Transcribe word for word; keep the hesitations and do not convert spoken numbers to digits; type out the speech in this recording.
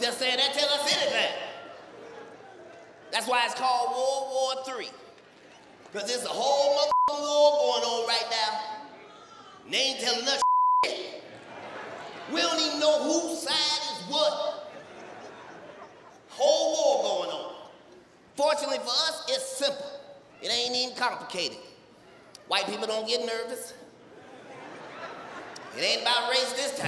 Just saying that tells us anything. That's why it's called World War Three. Because there's a whole motherfucking war going on right now. They ain't telling us shit. We don't even know whose side is what. Whole war going on. Fortunately for us, it's simple. It ain't even complicated. White people don't get nervous. It ain't about race this time.